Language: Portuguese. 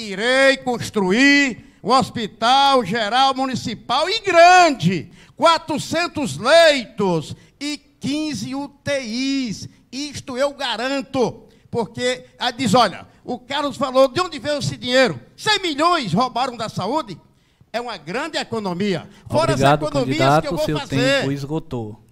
irei construir um hospital geral municipal e grande, 400 leitos e 15 UTIs. Isto eu garanto, porque aí diz, olha, o Carlos falou, de onde veio esse dinheiro? 100 milhões roubaram da saúde? É uma grande economia. Fora as economias que eu vou fazer. Obrigado, seu tempo esgotou.